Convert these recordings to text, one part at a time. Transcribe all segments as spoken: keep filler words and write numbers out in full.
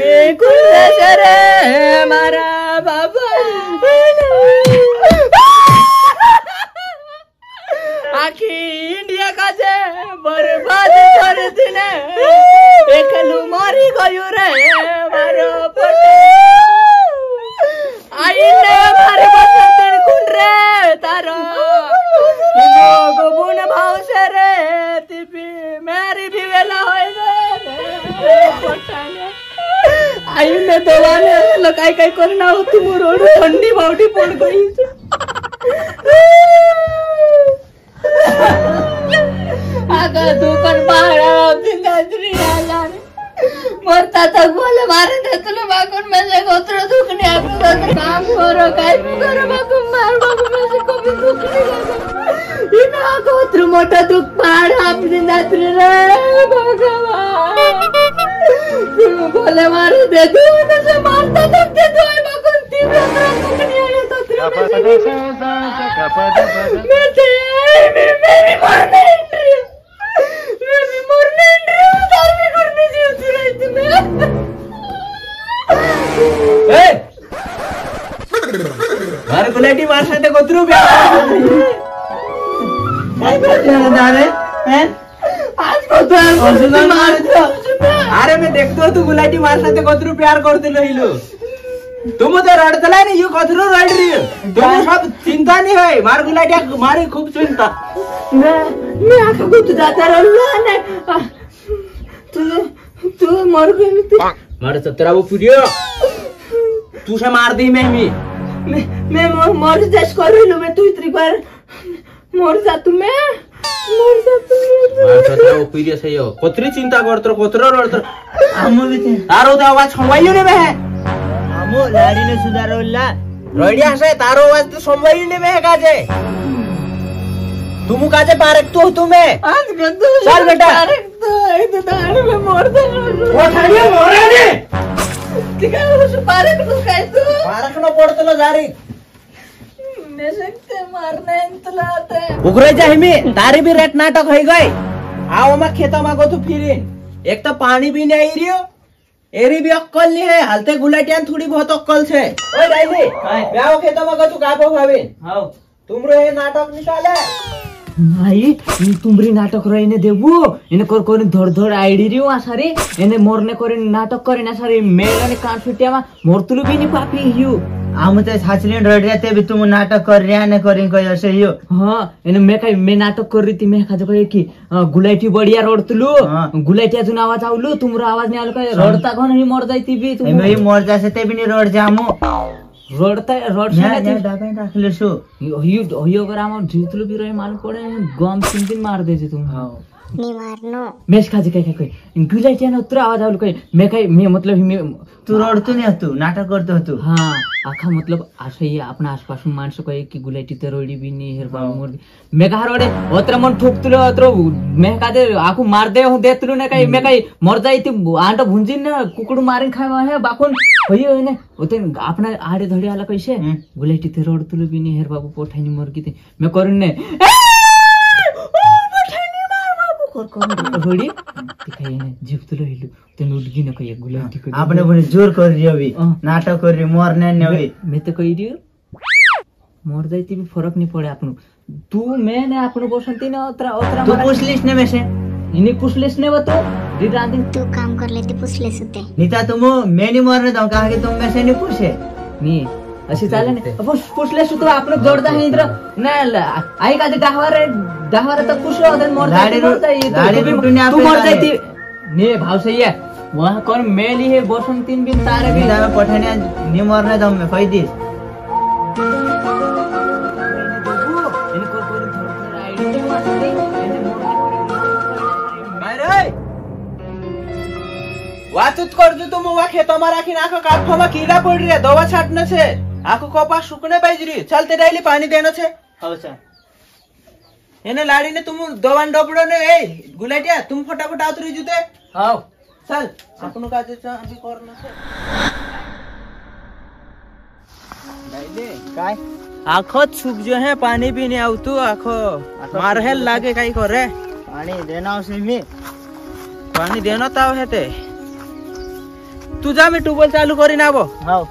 बिल्कुल हमारा बाबा आखी इंडिया का से बर्बाद कर दिने एकलू मारी गयो रे मारो पटे आई ने मारे बसंतर कुन रे तारो इनो गोबुन भाव से रे तिबी मेरी भी वेला होय रे पटाने आई ने दवाने लगाई काय करना हो तुम रोड ठंडी बावडी पड़ गई आगा दुकान बाहर आओ दिन दादरी आला मरता तक बोले मारे दे तुले बाकुन में से गोत्रो दुखने आपको तो काम करो काय करो बाकुन मार बाकुन में से कभी दुख नहीं इना गोत्रो मोटा दुख बाहर आपने दादरी रे भगवान बोले मारे दे तुले से मरता तक दे दो बाकुन तीन गोत्रो दुखने आया तो त्रिभुवन में से मैं मैं मरने इंद्रिय मैं मैं मरने इंद्रिय तार में करने जीव चुरा इतने ए हमारे कुलेटी मार से तो कुत्रू भी नहीं करने जा रहे हैं आज कुत्रू और सुना मार दो अरे मैं देखता हूँ तू कुलेटी मार से तो कुत्रू प्यार करते नहीं लो तुम तो रड़ता है नहीं यू कथरू रड़ रही हो तुम्हें सब चिंता नहीं है मार गुलाटिया मारी खूब चिंता मैं मैं आंखों को तू जाता रहूँगा ना तू तू मार गई तू मारे तो तेरा वो वीडियो तू से मार दी मैं मी मैं मैं मार जाश कर रही हूँ मैं तू इतनी बार मार जा तू मैं मार जा तू मार तो तेरा वो वीडियो सही हो कथरी चिंता करते मो लाड़ी ने सुधारोला रोडिया से तारो वास्ते संभाली ने में काजे तुमु काजे पारक तो तुमे आज गंदू चल बेटा तो इधर दाने में मोर दे वो थाने मोरे ने क्या उस पारक को काय तू पारक न पड़तो न जारी ने सकते मारने इंतलाते उगरे जा हिमी तारी भी रेट नाटक होई गई आओ मा खेता मा को तू फिरे एक तो पानी भी नहीं रियो एरी भी अक्कल नहीं है हलते गुलाटियां थोड़ी बहुत अक्कल से ओए राइली ब्याह खेतो मगा तू काबो भावे हां तुमरो ये नाटक निकाले भाई तुमरी नाटक रईने देबू इने कर कर धड़ धड़ आईडी रियो आसारे इने मरने करे नाटक करे ना सारे मेरने कांसुटिया में मरतुलु भी नहीं पापी हियो आम तो साचले रड रहते भी तुम नाटक कर रिया ने करी कोई ऐसे हियो हां इने मैं कई मैं नाटक कर रही थी मैं खाजो कहे की गुलाइटी बढ़िया रडतुलु गुलाइटिया जुन आवाज आउलु तुमरो आवाज नहीं आल कहे रडता कोन ही मर जाई तिबी तुम मैं मर जासे ते भी नहीं रड जामु रडता रड से नहीं डाबे राखलेसु हियो हियो ग्राम और जीतलु भी रहे मालूम पड़े गम तीन दिन मार देजे तुम हां नहीं मारनो मैं खाजो कहे कोई गुलाइटिया ने उतर आवाज आउल कहे मैं कई मैं मतलब मैं तू रडतो नहीं तू नाटक करतो तू हां आखा मतलब आशा ये अपना आसपास में मानसो कहे कि गुलाटी तो रोड़ी भी नहीं हेर बाबू मोर मैं कहा रोड़े ओतरा मन ठोक तुलो ओतरो मैं का दे आखू मार दे हूं दे तुलो ने कहीं मैं कहीं मर जाई थी आंटा भुंजी ना कुकड़ मारिन खावा है बाकुन होयो ने ओते अपना आड़े धड़े वाला कैसे गुलाटी तो रोड़ तुलो भी नहीं हेर बाबू पोठानी मर गई थी मैं करन ने रोड़ी दिखाई है जीव तो लहिलु तेन उड़गी न कहिए गुलाटी को आपने बोले जोर कर रियो भी नाटक कर रियो मरने न होई मैं तो कहि रियो मर जाईती भी फरक नहीं पड़े आपनु तू मैं ने आपनु बोसंती न ओतरा ओतरा तू पुछलिस ने मेसे इनी पुछलिस ने बतो दिन रात दिन तू काम कर लेती पुछलिस ते नीता तुम मैं नहीं मरने दऊं कहा कि तुम मेसे नहीं पूछे नी अच्छी चाले ने अब पुछलिस तो आपनु जोड़दा है इंद्र ना आई काजे दाहवारे दाहवारे तक कुछ और दिन मर जाए लाड़ी भी तू मर जाती ने भाव सही है वहां कौन मेली है बोसन तीन बिन तारे भी दावे पठाने ने मरने दम में कोई दिस इनको कोई थोड़ा आईडी मारते मारे वातुत कर दो तुम वा खेत हमारा की नाक काट फमा कीड़ा पड़ रहा दवा छाटने से आको कोपा सुखने पाइजरी चलते डाली पानी देना छे अवश्य एने लाड़ी ने तुम दवान डबड़ो ने ए गुलाटिया तुम फटाफट आतरी जुते हां चल अपनो काज अभी करना से लाइले काय आखो छुप जो है पानी भी नहीं आउ तू आखो मारहे लागे काई करे पानी देना उसी में पानी देना ताव है ते तू जा, मैं ट्यूबवेल चालू करीन आबो। हां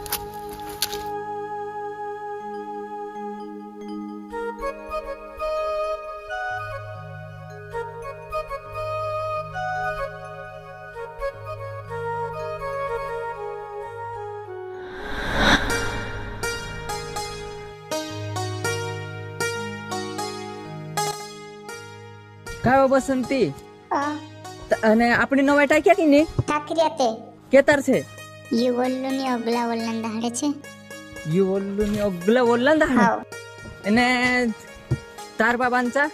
काय बसंती अपनी नवाई टाकिया की ने टाकरियाते केतर से ये वल्लू ने अगला वल्लन दाड़े छे ये वल्लू ने अगला वल्लन दाड़े हां ने तार बाबांचा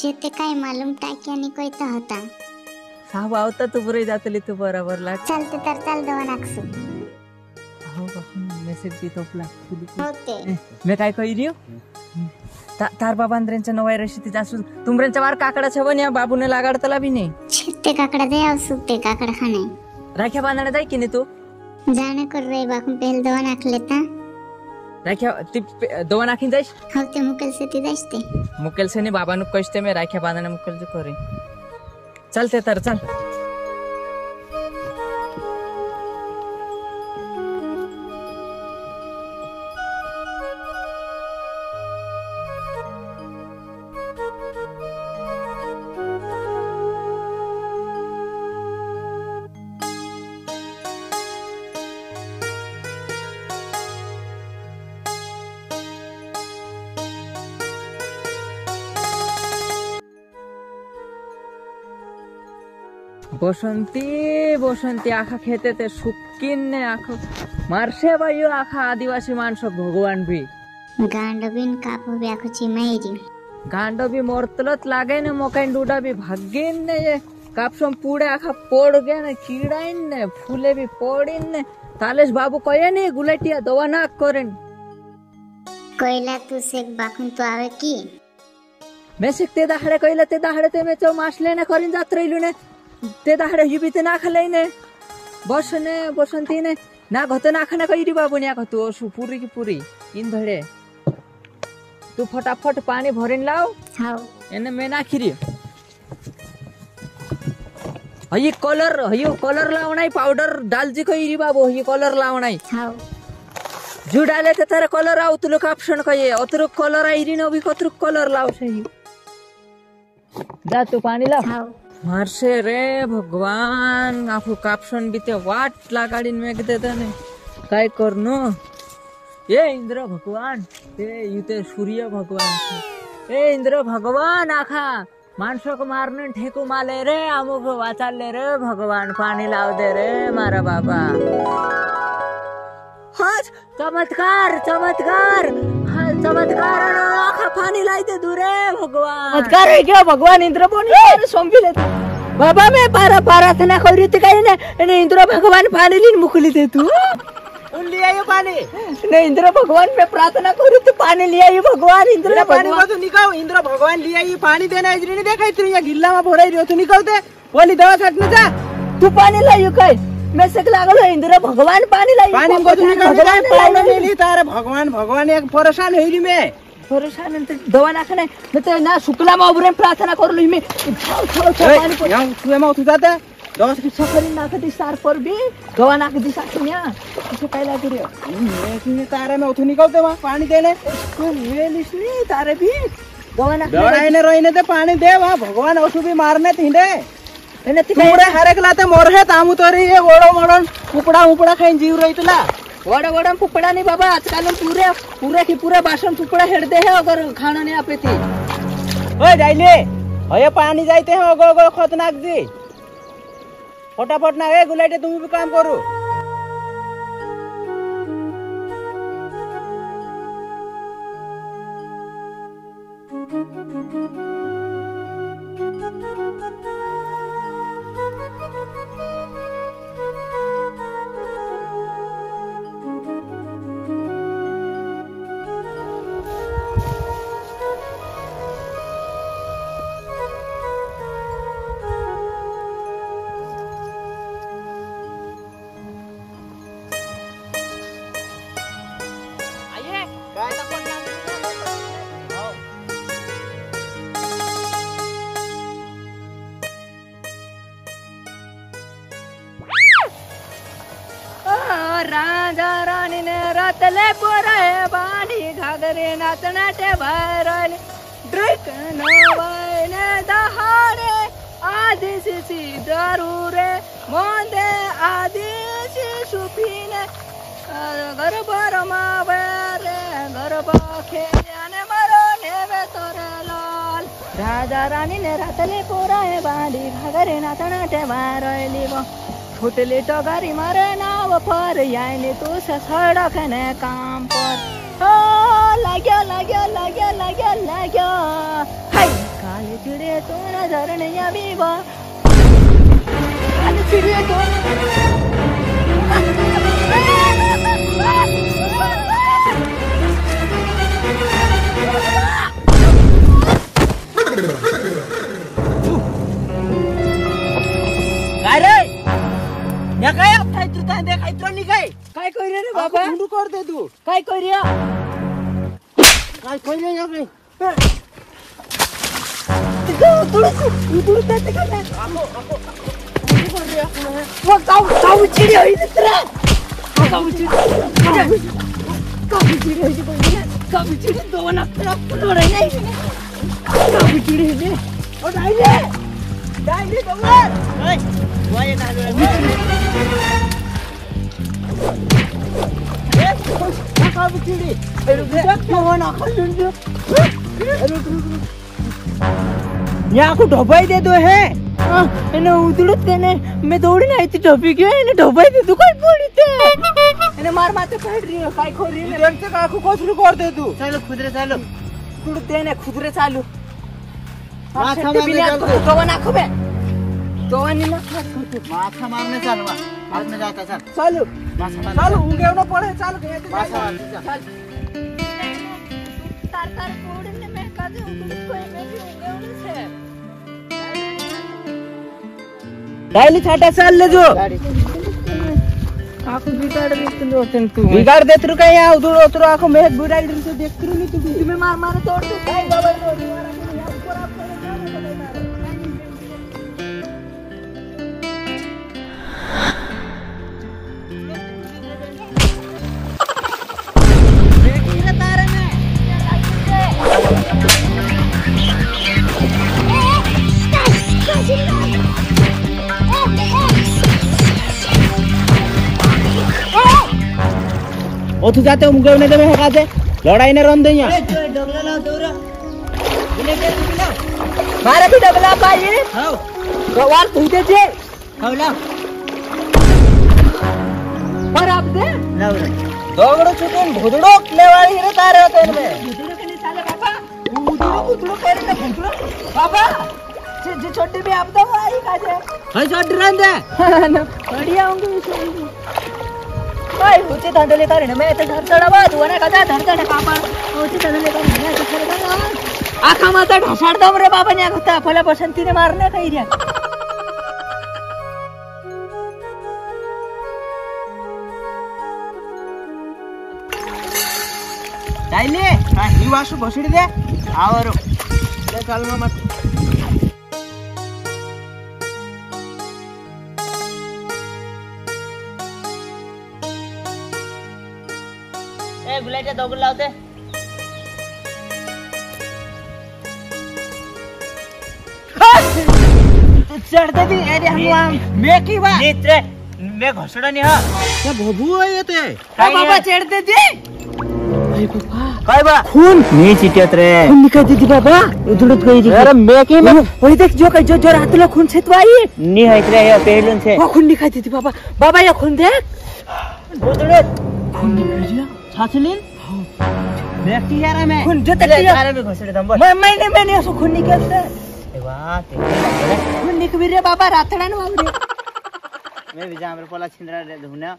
जेते काय मालूम टाकिया ने कोई तो होता साव आवता तू पुरे जातली तू बराबर ला चलते तर चल दवा नाखसु हो का मेसेज दी तोपला होते मैं काय कही रियो ता, तार बाबांद्रेंचा नवाई रशीती जासू तुमरेंचा वार काकडा छवन या बाबू ने लागाडतला भी ने छते काकडा दे आ सुते काकडा खाने राख्या बांधणे जाय की ने तू जाने कर रे बाकून पहल दवा नाख लेता राख्या ती दवा नाखीन जाईस हवते मुकल से ती जाईस ते मुकल से ने बाबा नु कष्टे में राख्या बांधणे मुकल जो करे चलते तर चल बसंती बसंती आखा खेते ते शुक्किन ने आखा मारशे भाईयो आखा आदिवासी मानस भगवान भी गांडो बिन कापो भी आखो चिमाईरी गांडो भी मोरतलत लागे ने मोकाइन डूडा भी भागेन ने ये कापसम पूड़े आखा पोड़ गया ने कीड़ाइन ने फूले भी पोड़िन ने तालेश बाबू कोये ने गुलेटिया दवा ना करेन कोयला तू सेक बाखुन तो आवे की मैं सिकते दाहड़े कोयला ते दाहड़े ते मैं चो मासले ने करिन जात रहिलु ने ते दाहड़े ही बीते ना खले ने बसने बसंती ने ना घोते ना खाना कई री बाबू ने आखो तो सु पूरी की पूरी इन भड़े तू फटाफट पानी भरिन लाओ हां एने मैं ना खिरी हई कलर हई कलर लावणाई पाउडर डाल जी कई री बाबू हई कलर लावणाई हां जु डाले ते थारे कलर आउ तुलो ऑप्शन कये अतरु कलर आई री न भी कतरु कलर लाव सही जा तू पानी लाओ हां मारशे रे भगवान आखो कापशन बीते वाट लागाडीन में किते तने काय करनो ए इंद्र भगवान ते युते सूर्य भगवान ए इंद्र भगवान आखा मानसो को मारने ठेको माले रे आमोको वाचाले रे भगवान पानी लाव दे रे मारा बाबा हां चमत्कार चमत्कार हां चमत्कार आखा पानी लाई दे दूरे भगवान चमत्कार है क्या भगवान इंद्र बोनी सोंभी लेता बाबा मैं पारा प्रार्थना करी थी कहीं ने इंद्र भगवान पानी लीन मुखली दे तू उन लिया ये पानी ने इंद्र भगवान मैं प्रार्थना करू तू पानी लिया ये भगवान इंद्र पानी को तो निकाल इंद्र भगवान लिया ये पानी देना इजरी ने देखा इतनी या गिल्ला में भराई रियो तू निकाल दे बोली दवा छटने जा तू पानी ला यू कहीं मैं सक लागलो इंद्र भगवान पानी लाई पानी को तू निकाल दे पानी ली तारे भगवान भगवान एक परेशान होई री मैं परेशान तो दवा ना खाने मैं तो ना शुक्ला में उबरे प्रार्थना कर लूं मैं चलो चलो पानी को यहां तू में उठ जाता दवा की सफरी ना के सार पर भी दवा ना के दिशा सुनिया इसे पहला दे रियो मैं कि तारे में उठ निकाल दे वहां पानी देने तू ले लिसनी तारे भी दवा ना दवा ने रोइने ते पानी दे वहां भगवान औसु भी मारने तिंडे ने तिमरे हरेक लाते मोर है तामु तोरी ये गोड़ो मोड़न उपड़ा उपड़ा खाइन जीव रहितला वड़ा वड़ा पुपड़ा नहीं बाबा आजकल पूरे पूरे की पूरा बासन पुपड़ा हेड़ दे है अगर खाना नहीं आपे थी ओए जाइले ओए पानी जाते हैं ओगो ओगो खतरनाक जी फटाफट ना ए गुलाटे तुम भी काम करो राजा रानी ने रतले पोरे बाणी घागरे नाचने ते भरली ड्रिक नवाई ने दहाड़े आदि सिसी जरूरे मोंदे आदि सुपीने गरबा रमावे रे गरबा खेले ने मरो ने वे तोरे लाल राजा रानी ने रतले पोरे बाणी घागरे नाचने ते भरली वो फुटली टोगरी मारे नाव पर यानी तू सड़क ने काम पर हो लाग्या लाग्या लाग्या लाग्या लाग्या हाय काले चिड़िया तू नजर नहीं आवी वो काले चिड़िया तू अरे या काय काय तू काय देखाय तो नी काय काय कइरे रे बाबा मुंडू कर दे तू काय कइरिया काय कइले या रे तू तू तू तू काय आपो आपो मुंडू कर दे वो जाऊ जाऊ चिड़ी होई तेरा जाऊ चिड़ी काबी चिड़ी होई बोलिया काबी चिड़ी दो ना तेरा फुल रे नहीं काबी चिड़ी है ओ डाइले डाइले दो वाये ना रे ए का बिचड़ी ए रुक क्यों होना खलुन दो रुक रुक यहां को ढोबाई दे दो है एने उदड़त देने मैं दौड़ी नहीं थी ढोबी गयो एने ढोबाई दे तू कई पड़ी थे एने मार माथे पड़ रही है काय खोरी ने रंग से आंखों को शुरू कर दे तू चलो खुदरे चलो उदड़ देने खुदरे चालू हां छटे बिना तो ना खुबे तो नहीं मत कर माथा मारने चलवा बाद में जाता चल चल चल उंगे ना पड़े चल गए चल तार तार कोड़ने में कदे उंगली को में उंगे उंगे से डायली छाटा चल ले जो आंख बिगाड़ रे तू तू बिगाड़ दे तू का या उधर उधर आंख में बिगाड़ रे तू देख तू नहीं तू तुम्हें मार मार तोड़ दे भाई बाबा रो मारा ऊपर आप ओ तू जाते मुंगे ने दे में काते लड़ाई ने रन देया ए डगला ला दौरा बिना के बिना मारे भी डगला पाई हां गवार तू दे जे हवला पर आप दे लवड़ा दोगड़ो छुटन भुदड़ो लेवारी रे तारे होते में भुदड़ो के निशाले बाबा भुदड़ो भुदड़ो करे ना भुदड़ो बाबा जे जे छोटे भी आप दो आई काजे हाय छोड़ रन दे बढ़िया होंगे भाई होते धंधले करे ना मैं तो धरतड़ा बात वने कदा धरतड़ा पापा होते धंधले करे ना तो धरतड़ा आखा माता ढसाड़ दम रे बाबा ने कहता फला बसंती ने मारने कही रे डाइले हां ही वासु बसड़ी दे आवरो ले चल मत बुलेट दोगल लावते तो चढ़ते भी अरे हम मैं की बात मित्र मैं घोसड़ा नहीं हां क्या बबू है ये ते हां बाबा चढ़ते जी अरे बाबा काय बा खून नहीं चिटियत रे खून निकाल दी बाबा उधड़त गई रे अरे मैं की मैं वही देख जो जो जो रात लो खून छितवाई नहीं है रे ये पहलन से वो खून निकाल दी बाबा बाबा ये खून देख उधड़त खून निकाल दिया छाछलिन व्यक्ति यार मैं खून जो तक यार में घुसड़े दम मैं मैंने मैंने उसको खून निकलते ए वाह तेरे खून निकल रे बाबा रातड़ा न बाबरे मैं भी जामरे पोला छिंदरा रे धुना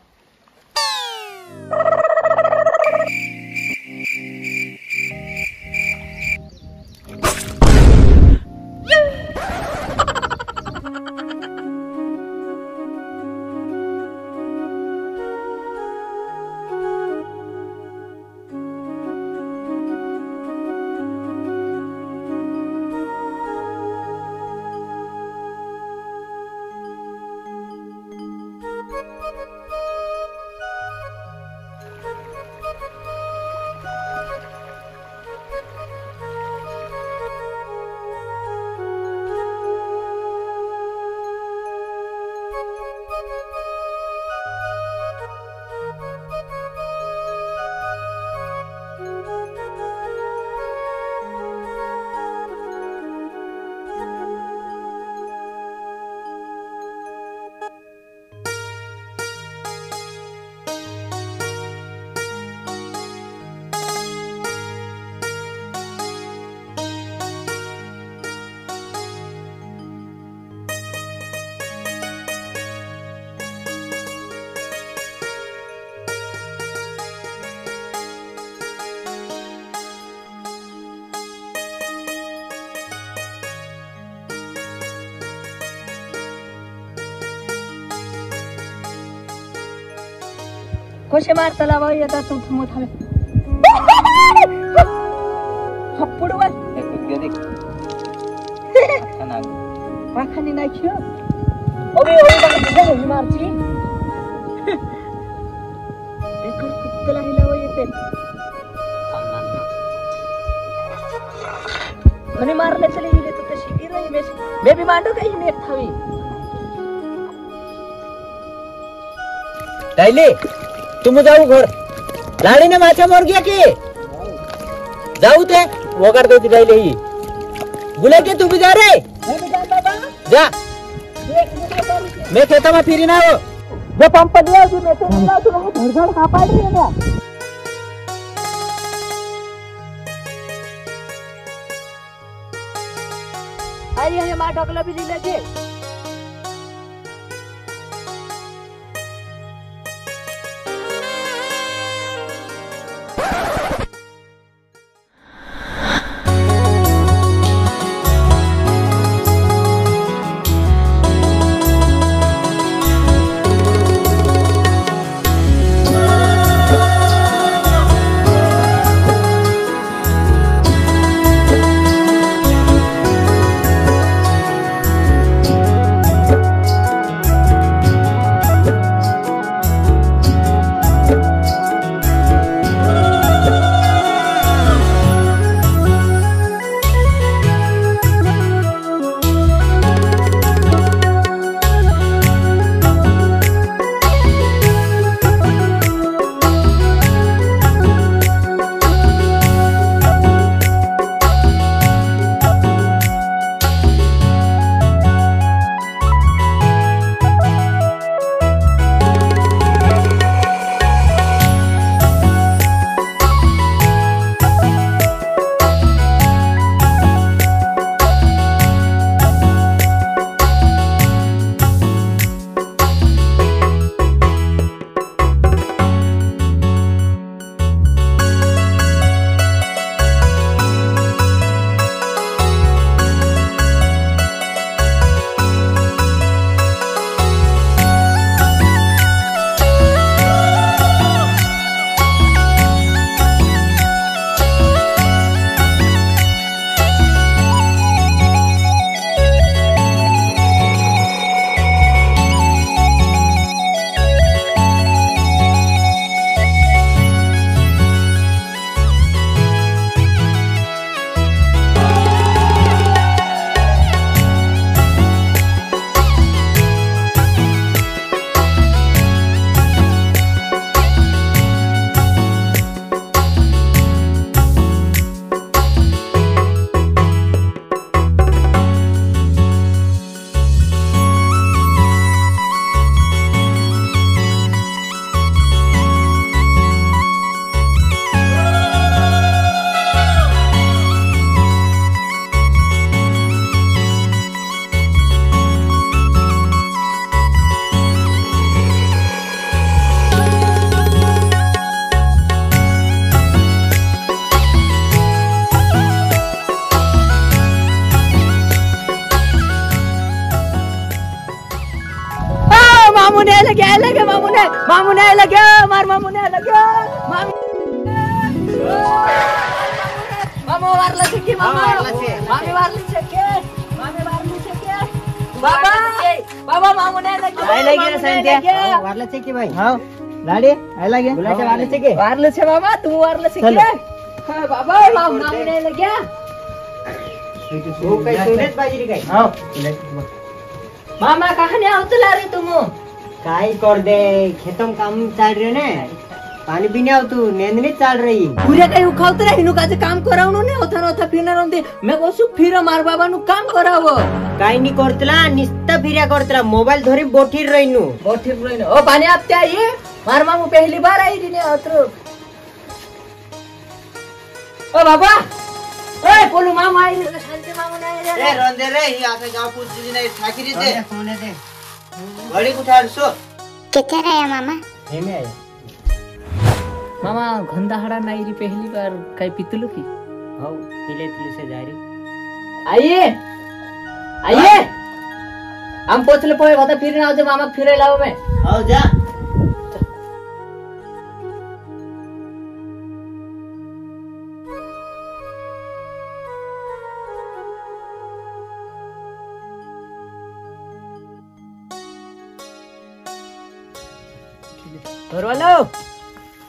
खोशे मारताला बाई आता तू मोठाले हप्पडू बस एक गे देख खाना पाखानी नाही खियो ओबी ओबी बघ मी मारची एक कुत्तला हिला बाई येते मने मारले चले हिले तो तशी की रही बेस बेबी मांडो काही नेत थावी डाइले तुम जाऊ घर लाड़ी ने माछा मर गया के जाऊ थे वो कर देती डाइले ही बुले के तू भी जा रे जा मैं खेता में फिरी ना हो वो पंप दिया तू मैं फिरी ना तू मैं घर घर खा पाई रही है ना अरे ये मार टोकला भी ले ले मामुने लगे मार मामुने लगे मामू मामू वारला चक्की मामू मामी वारली चक्की मामी वारली चक्की बाबा बाबा मामुने लगे आय लगे रे संत्या वारला चक्की भाई हां लाडी आय लगे बुलाच्या वारला चक्की वारला छे बाबा तू वारला चक्की हां बाबा मामुने लगे ओ काय सोनेच बाजीरी काय हां मामा कहानी आवतला रे तुमू काय कर दे खेतम काम चल रहे ने पानी पीने आओ तू नेंदनी चल रही पूरे कहीं उखाउत रहे हिनु काजे काम कराओ नो ने होता न होता फिरना रोंदे मैं कोसु फिरा मार बाबा नु काम कराओ काय नी करतला निस्ता फिरा करतला मोबाइल धोरी बोठीर रही नु बोठीर रही नु ओ पानी आप ते आइए मार मामू पहली बार आई री ने अतरो ओ बाबा ए कोलू मामू आई रे शांति मामू ने रे रे रोंदे रे ही आके गांव पूछ जी ने ठाकी रे दे सोने दे बड़ी कुठारसो किथे गया मामा हे में आया मामा घंदाहड़ा नाई री पहली बार काय पितलू की हां पीले तिल से जा रही आइए आइए हम पोछले पोए बता फिर ना जे मामा फिरे लाओ में आओ जा घरवालो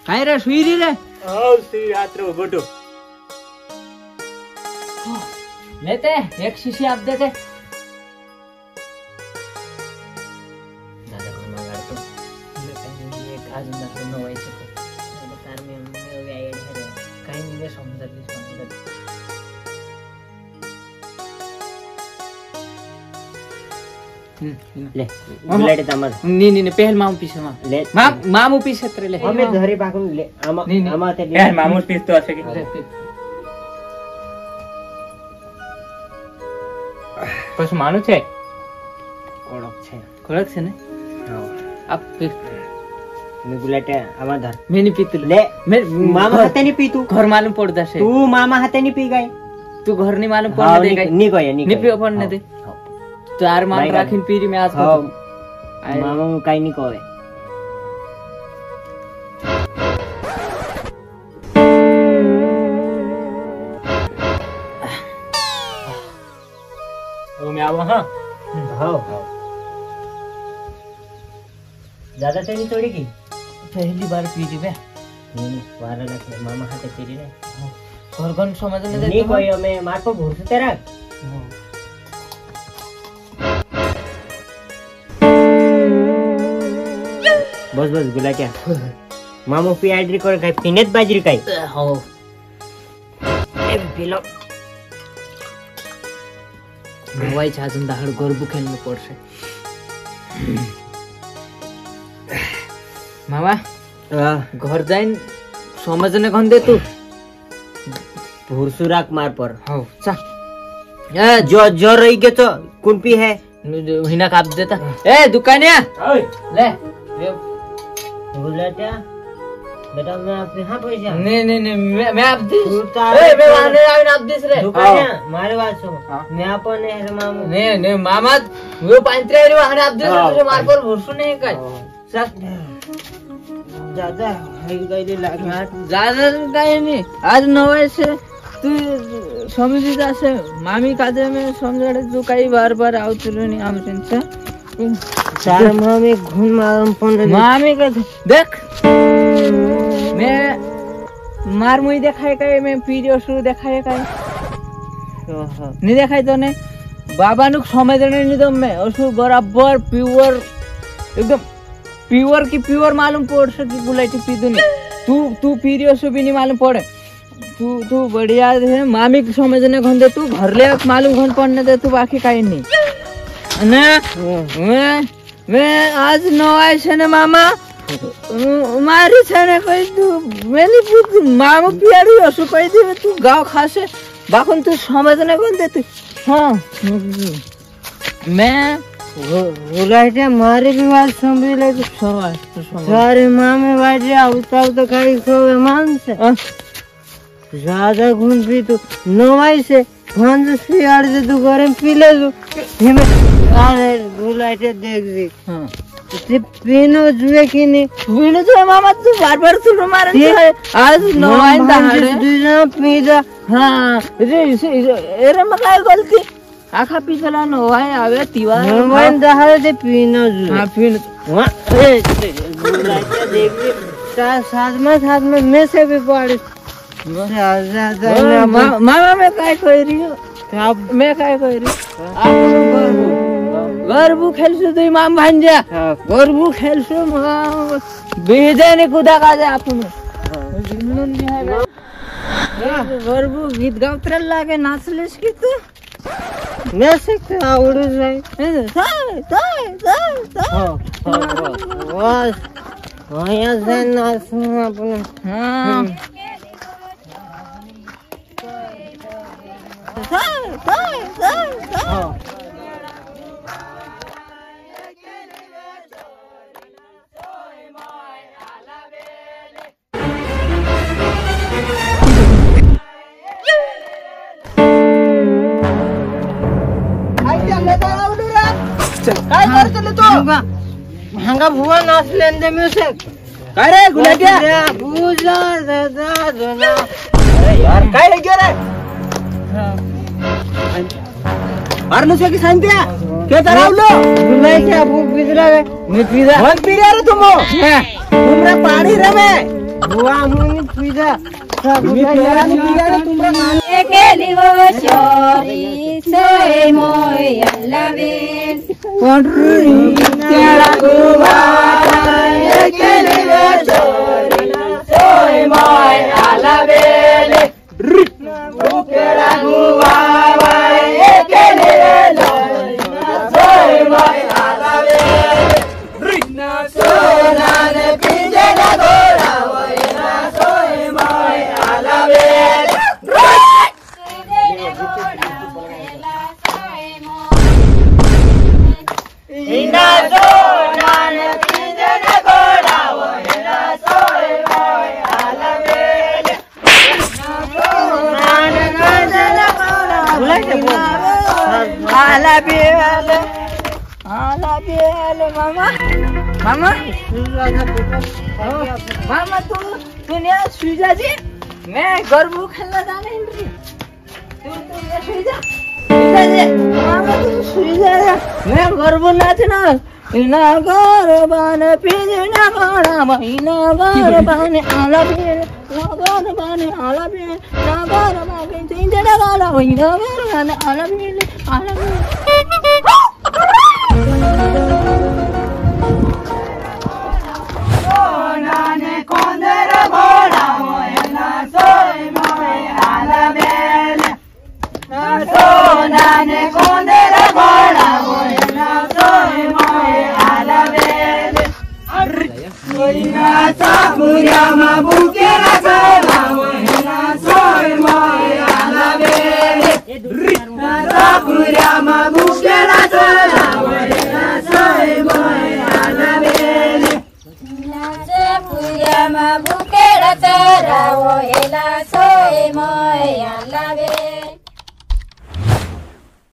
काय रे सुईरी रे ओ सुई रात रो गोटो लेते एक शीशी आप देते दादा को मांगा तो लेते एक आज ना करना होए तो बता में हमने हो गया ये रे कहीं नहीं है समझ भी समझ ले ब्लेड तमर नी नी ने पहल मामू पीस मा ले मामू पीस क्षेत्र ले हमें घरे बाकू ले आमा आमा ते पहल मामू पीस तो आसे के बस मानु छे कोड़क छे कोड़क छे ने आप पीस मैं गुलेटे आमा धर मैं नहीं पीतू ले मैं मामा हाथे नहीं पीतू घर मालूम पड़दा छे तू मामा हाथे नहीं पी गए तू घर नहीं मालूम पड़ने दे गए नी गए नी पियो पड़ने दे चार मान राखिन पीरी में आज मामा मु काई नहीं कोवे वो मैं आवो हां हां ज्यादा से नहीं थोड़ी की पहली बार पीरी में नहीं वाला रख मामा हाथे पीरी ने और गन समझ नहीं दे नहीं कोई हमें मार को भूर से तेरा बस बस गुला क्या मामू पी आइड्री कर गई पिनेत बाजरी काई हो ए बिलो मोबाइल छाजन दाहड़ गोर बुखेल में पड़ से मामा घर जाइन समझने कौन दे तू भूरसुराक मार पर हो चा ए जो जो रही के तो कौन पी है हिना काप देता ए दुकानिया ले ले बोलता बेटा मैं आप यहां पैसा नहीं नहीं नहीं मैं मैं आप दिस ए मैं वाले आवन आप दिस रे दुकान मारे बात सुन मैं अपन है मामू नहीं नहीं मामा वो पांचरे रे वाले आप दिस रे मार पर भरसू नहीं कर सब ज्यादा है गई लागा ज्यादा गई नहीं आज नवे से तू समझी जा से मामी कादे में समझड़े जो कई बार-बार आवतलो नहीं हम से चार मामे घूम मारम पंद्रह मामे का देख मैं मार मुई देखाए काए मैं पीरियो शुरू देखाए काए नहीं देखाए तो ने बाबा नुक समय देने नहीं तो मैं उसको बराबर प्योर एकदम प्योर की प्योर मालूम पड़ सके बुलाइटी पी दूनी तू तू पीरियो शुरू भी नहीं मालूम पड़े तू तू बढ़िया है मामी को समझने घन दे तू घर ले मालूम घन पड़ने दे तू बाकी काई नहीं ना मैं आज नवाई से ने मामा मारी से ने कोई तू मेरी पुत मामू प्यारी हो सु कोई दी तू गांव खासे बाकुन तू समझने कौन देती हाँ मैं उलाइटे मारे भी बात समझ ले तू सवाल तू सवाल सारे मामे बात जा उतार तो कहीं कोई मान से ज़्यादा घूम भी तू नवाई से भांजे से यार जो तू गरम पी ले जो आरे गुलाटे देख जी हां ते पीनो जुए की नहीं पीनो तो मामा तू बार-बार सुनो मारे आज नवाई दाहड़े दूजा पीजा हां रे एरे मकाई गलती आखा पीसला न होए आवे तिवा नवाई दाहड़े ते पीनो जु हां पीनो हां ए गुलाटे देख जी सा साथ में साथ में मैं से भी पड़े मामा मैं काय कोई रही आप मैं काय कोई रही आप गरबू खेलसु तो इमाम भांजा गरबू खेलसु बेदे ने कुदा का जा आपने जुमलन भी है गरबू गीत गावतरल लागे नाचलेस की तू मैं सकता उड़ जाए साए साए साए साए वाह वाह यार जान नाचना अपने हां साए साए साए साए काय कर चले तो महंगा भुवा नाच लेंदे म्यूजिक काय रे गुलाटिया बुझा दादा जोना अरे यार काय लग गयो रे हां और मुझे की शांति है क्या तरह लो मैं क्या भूख पिघला है मैं पिघला बहुत पी रहे हो तुम तुमरा पानी रे मैं बुआ हमने पिघला सब मैं पिघला नहीं पिघला रे तुमरा नाम के लिवो शोरी सोए मोय लविन कंट्री तेरा गुवा के लिवो शोरी सोए मोय लविन तेरा गुवा के लिवो मामा मामा मामा तुम तूने सुजा जी मैं गरबू खेलना जाने हिंदी तू तू ये सुजा सुजा जी मामा तुम सुजा मैं गरबू नाचना इना गरबान पिजना बड़ा महीना गरबान आला भी ना गरबान आला भी ना गरबान जिंदगी वाला महीना गरबान आला भी आला Puyama bukera tera o ela soy moya la ve